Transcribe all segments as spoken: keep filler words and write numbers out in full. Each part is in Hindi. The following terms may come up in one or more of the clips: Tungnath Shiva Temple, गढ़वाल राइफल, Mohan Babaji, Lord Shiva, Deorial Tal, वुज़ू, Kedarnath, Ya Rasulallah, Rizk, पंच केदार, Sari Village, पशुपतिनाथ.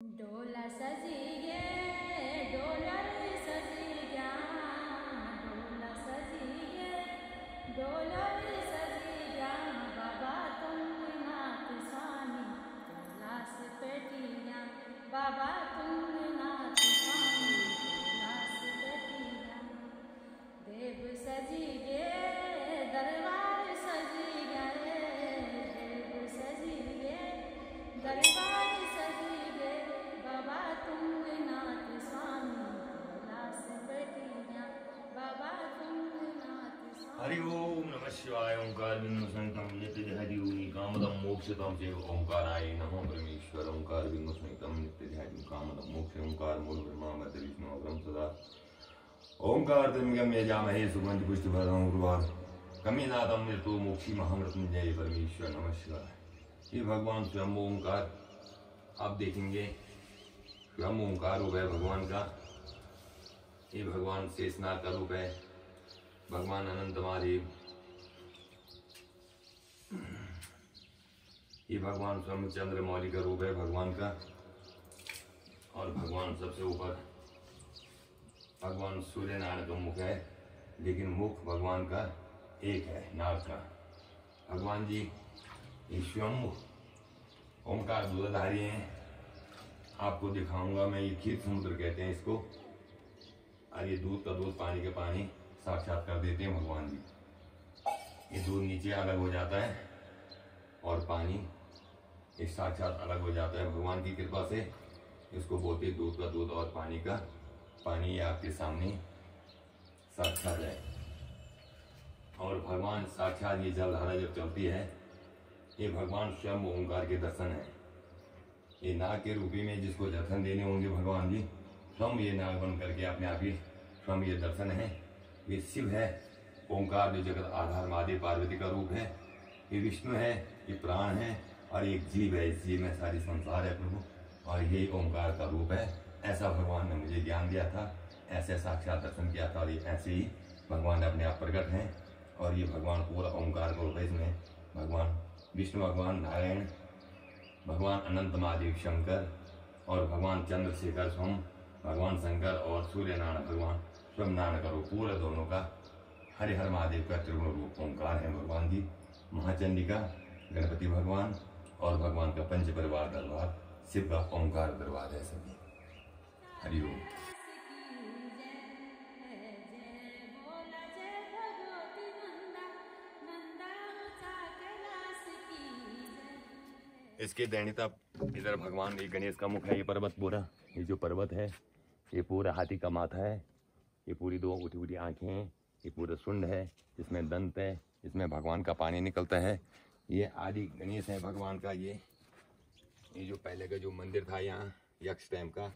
डोला सजी गे डोला रे सजी गया डोला सजी गे डोला रे सजी गया बाबा तुंगनाथ स्वामी कैलाश पेटिया बाबा तुंगनाथ स्वामी कैलाश पेटिया देव सजी गे दरबार सजी गए देव सजी गे दरबार तुंगनाथ स्वामी कैलाश पेटिया बाबा तुंगनाथ स्वामी। हरि ओम नमः शिवाय ओंकार बिंदु संहितम नित्य ध्यायि कामदं मोक्षदं जय ओंकाराय नमः परमेश्वर ओंकार बिंदु संहितम नित्य ध्यायि कामदं मोक्ष ओंकार मूल ब्रह्मा मध्य विष्णु अग्रम सदा ओंकार तन्मयं यजामहे सुगंध पुष्टिभरं उर्वार कमीनादं निर्तो मोक्षी महामृत्युंजय परमेश्वर नमः शिवाय। ये भगवान स्वयं ओंकार आप देखेंगे ब्रह्म ओंकार हो गया भगवान का। ये भगवान शेषनाग का रूप है, भगवान अनंत महादेव। ये भगवान स्वयं चंद्रमौली का रूप है भगवान का। और भगवान सबसे ऊपर भगवान सूर्य नारायण का मुख है, लेकिन मुख भगवान का एक है, नाग का। भगवान जी स्वयं ओंकार दूधाधारी हैं। आपको दिखाऊंगा मैं, ये खीर समुद्र कहते हैं इसको। और ये दूध का दूध पानी का पानी साक्षात कर देते हैं भगवान जी। ये दूध नीचे अलग हो जाता है और पानी इस साक्षात अलग हो जाता है भगवान की कृपा से। इसको बोलते हैं दूध का दूध और पानी का पानी। ये आपके सामने साक्षात है। और भगवान साक्षात ये जलधारा जब चलती है, ये भगवान स्वयं ओंकार के दर्शन है। ये नाग के रूपी में जिसको दर्शन देने होंगे भगवान जी स्वयं ये नाग बन करके अपने आप ही स्वयं ये दर्शन है। ये शिव है ओंकार जो जगत आधार मादे पार्वती का रूप है। ये विष्णु है, ये प्राण है और एक जीव है। इस जीव में सारी संसार है प्रभु, और ये ओंकार का रूप है। ऐसा भगवान ने मुझे ज्ञान दिया था, ऐसे साक्षात दर्शन किया था। और ये ऐसे ही भगवान अपने आप प्रकट हैं। और ये भगवान पूरा ओंकार का रूप है। इसमें भगवान विष्णु, भगवान नारायण, भगवान अनंत महादेव शंकर और भगवान चंद्रशेखर स्वयं भगवान शंकर और सूर्यनारायण भगवान स्वयं नारायण का रूप, पूरे दोनों का हरिहर महादेव का त्रिगुण रूप ओंकार है भगवान जी। महाचंडिका गणपति भगवान और भगवान का पंच परिवार दरबार शिव का ओंकार दरबार है सभी। हरिओम। इसके दैनिता इधर भगवान ये गणेश का मुख है। ये पर्वत पूरा, ये जो पर्वत है ये पूरा हाथी का माथा है। ये पूरी दो उठी उठी आँखें हैं। ये पूरा सुंड है, इसमें दंत है, इसमें भगवान का पानी निकलता है। ये आदि गणेश है भगवान का। ये ये जो पहले का जो मंदिर था यहाँ यक्ष टाइम का,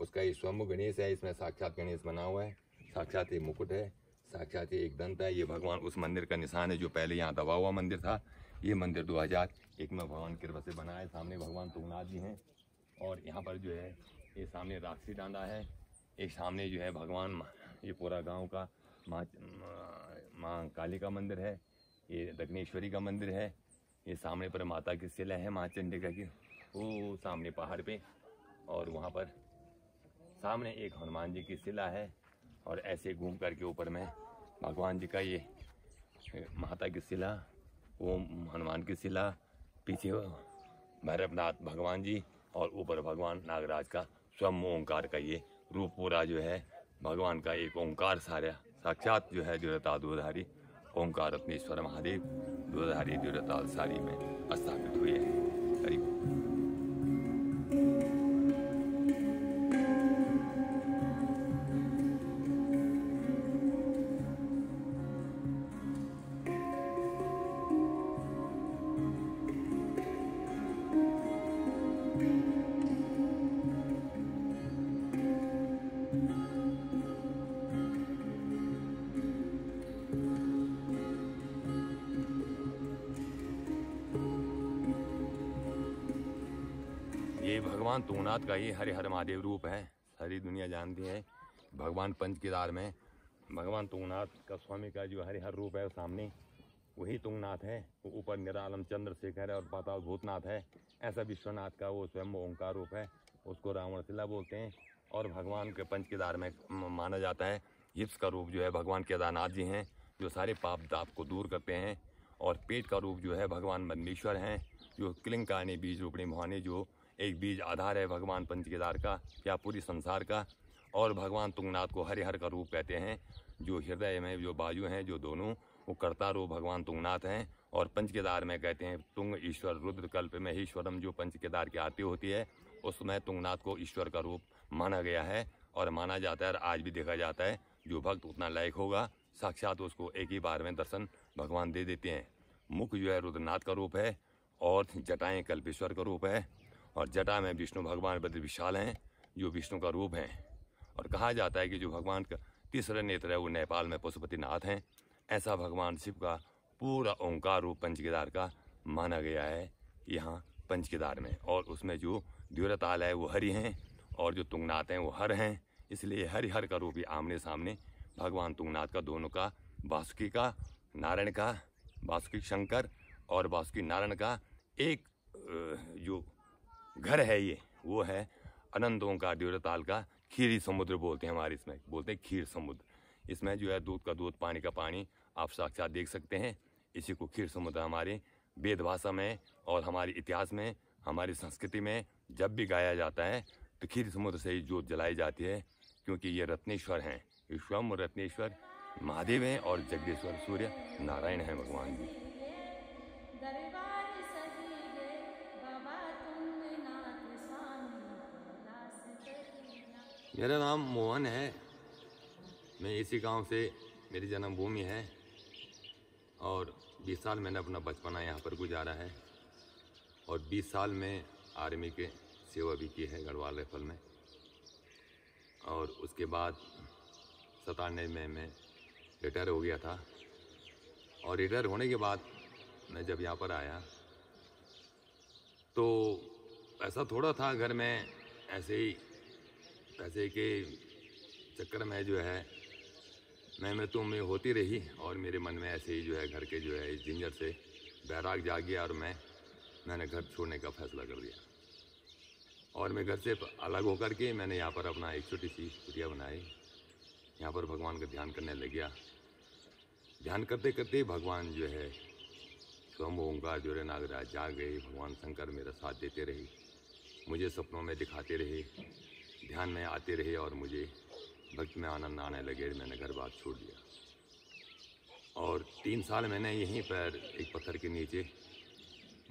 उसका ये स्वयंभू गणेश है। इसमें साक्षात गणेश बना हुआ है, साक्षात ये मुकुट है, साक्षात ये एक दंत है। ये भगवान उस मंदिर का निशान है जो पहले यहाँ दबा हुआ मंदिर था। ये मंदिर दो हज़ार एक में भगवान कृपा से बना है। सामने भगवान तुंगनाथ जी हैं। और यहाँ पर जो है ये सामने राक्षसी डांडा है। एक सामने जो है भगवान ये पूरा गांव का माँ माँ काली का मंदिर है। ये दक्षिणेश्वरी का मंदिर है। ये सामने पर माता की शिला है, माँ चंडिका की, वो सामने पहाड़ पे। और वहाँ पर सामने एक हनुमान जी की शिला है। और ऐसे घूम करके ऊपर में भगवान जी का ये माता की शिला, वो हनुमान की शिला, पीछे भैरवनाथ भगवान जी और ऊपर भगवान नागराज का स्वयं ओंकार का ये रूप पूरा जो है भगवान का एक ओंकार सारा साक्षात जो है जगता दूधारी ओंकार अपने ईश्वर महादेव दूधारी जगता सारी में स्थापित हुए हैं। करीब ये भगवान तुंगनाथ का ही हरिहर महादेव रूप है। सारी दुनिया जानती है। भगवान पंच केदार में भगवान तुंगनाथ का स्वामी का जो हरिहर रूप है सामने, वही तुंगनाथ है। वो ऊपर निरालम चंद्रशेखर है और पाताल भूतनाथ है। ऐसा विश्वनाथ का वो स्वयं ओंकार रूप है। उसको रावण शिला बोलते हैं और भगवान के पंच केदार में माना जाता है। इसका रूप जो है भगवान केदारनाथ जी हैं जो सारे पाप दाप को दूर करते हैं, और पेट का रूप जो है भगवान बंदेश्वर हैं जो किलिंकानी बीज रूपणी मोहानी जो एक बीज आधार है भगवान पंच केदार का या पूरी संसार का। और भगवान तुंगनाथ को हरिहर का रूप कहते हैं जो हृदय में जो बाजू हैं जो दोनों वो कर्ता रूप भगवान तुंगनाथ हैं। और पंच केदार में कहते हैं तुंग ईश्वर रुद्र कल्प में ईश्वरम जो पंच केदार की आरती होती है उसमें तुंगनाथ को ईश्वर का रूप माना गया है और माना जाता है और आज भी देखा जाता है। जो भक्त उतना लायक होगा साक्षात उसको एक ही बार में दर्शन भगवान दे देते हैं। मुख जो है रुद्रनाथ का रूप है और जटाएँ कल्पेश्वर का रूप है और जटा में विष्णु भगवान बद्र विशाल हैं जो विष्णु का रूप हैं। और कहा जाता है कि जो भगवान का तीसरा नेत्र है वो नेपाल में पशुपतिनाथ हैं। ऐसा भगवान शिव का पूरा ओंकार रूप पंचकेदार का माना गया है यहाँ पंचकेदार में। और उसमें जो द्योरताल है वो हरि हैं और जो तुंगनाथ हैं वो हर हैं, इसलिए हरिहर का रूप ही आमने सामने भगवान तुंगनाथ का दोनों का वासुकी का नारायण का वासुकी शंकर और वासुकी नारायण का एक जो घर है ये वो है अनंतों का द्योरताल का खीरी समुद्र बोलते हैं हमारे इसमें बोलते हैं खीर समुद्र। इसमें जो है दूध का दूध पानी का पानी आप साक्षात देख सकते हैं। इसी को खीर समुद्र हमारे वेद भाषा में और हमारे इतिहास में हमारी संस्कृति में जब भी गाया जाता है तो खीर समुद्र से ही जोत जलाई जाती है, क्योंकि ये रत्नेश्वर हैं, विश्वम रत्नेश्वर महादेव हैं और जगदीश्वर सूर्य नारायण हैं भगवान जी। मेरा नाम मोहन है, मैं इसी गांव से, मेरी जन्मभूमि है और बीस साल मैंने अपना बचपना यहाँ पर गुजारा है और बीस साल में आर्मी के सेवा भी की है गढ़वाल राइफल में। और उसके बाद सतानवे में मैं रिटायर हो गया था और रिटायर होने के बाद मैं जब यहाँ पर आया तो ऐसा थोड़ा था घर में, ऐसे ही पैसे के चक्कर में जो है मैं मैं तो मैं होती रही और मेरे मन में ऐसे ही जो है घर के जो है इस झंझट से बैराग जा गया और मैं मैंने घर छोड़ने का फैसला कर लिया। और मैं घर से अलग होकर के मैंने यहाँ पर अपना एक छोटी सी कुटिया बनाई, यहाँ पर भगवान का ध्यान करने लग गया। ध्यान करते करते भगवान जो है स्वयं ओंकार जोरे नागराज जाग गए, भगवान शंकर मेरा साथ देते रहे, मुझे सपनों में दिखाते रहे, ध्यान में आते रहे और मुझे भक्त में आनंद आने लगे। मैंने घर बार छोड़ दिया और तीन साल मैंने यहीं पर एक पत्थर के नीचे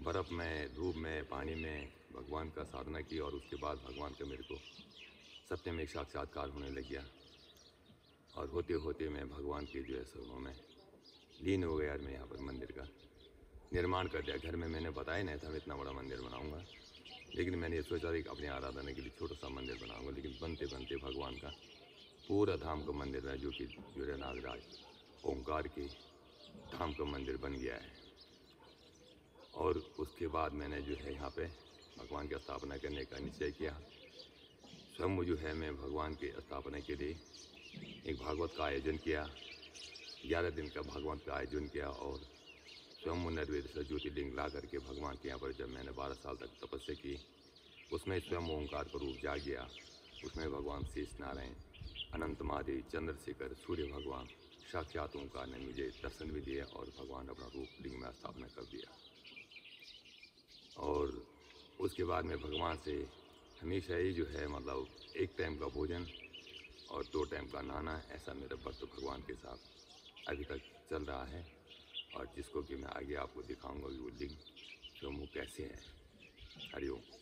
बर्फ़ में धूप में पानी में भगवान का साधना की और उसके बाद भगवान का मेरे को सत्य में एक साक्षात्कार होने लग गया और होते होते मैं भगवान के जो है स्वरूप में लीन हो गया और मैं यहाँ पर मंदिर का निर्माण कर दिया। घर में मैंने बताया नहीं था मैं इतना बड़ा मंदिर बनाऊँगा, लेकिन मैंने ये सोचा कि अपने आराधना के लिए छोटा सा मंदिर बनाऊंगा, लेकिन बनते बनते भगवान का पूरा धाम का मंदिर है जो कि जोरे नागराज ओंकार के धाम का मंदिर बन गया है। और उसके बाद मैंने जो है यहाँ पे भगवान की स्थापना करने का निश्चय किया। स्वयं जो है मैं भगवान के स्थापना के लिए एक भागवत का आयोजन किया, ग्यारह दिन का भागवत का आयोजन किया और स्वयं नरवेद से ज्योतिर्लिंग ला करके भगवान के यहाँ पर जब मैंने बारह साल तक तपस्या की उसमें स्वयं ओंकार का रूप जाग गया। उसमें भगवान शीश नारायण अनंत महादेव चंद्रशेखर सूर्य भगवान साक्षात ओंकार ने मुझे दर्शन भी दिए और भगवान अपना रूप लिंग में स्थापना कर दिया। और उसके बाद मैं भगवान से हमेशा ही जो है मतलब एक टाइम का भोजन और दो टाइम का नहाना, ऐसा मेरा व्रत भगवान के साथ अभी तक चल रहा है और जिसको कि मैं आगे आपको दिखाऊंगा कि वो लिंग जो मुँह कैसे हैं। हरिओम।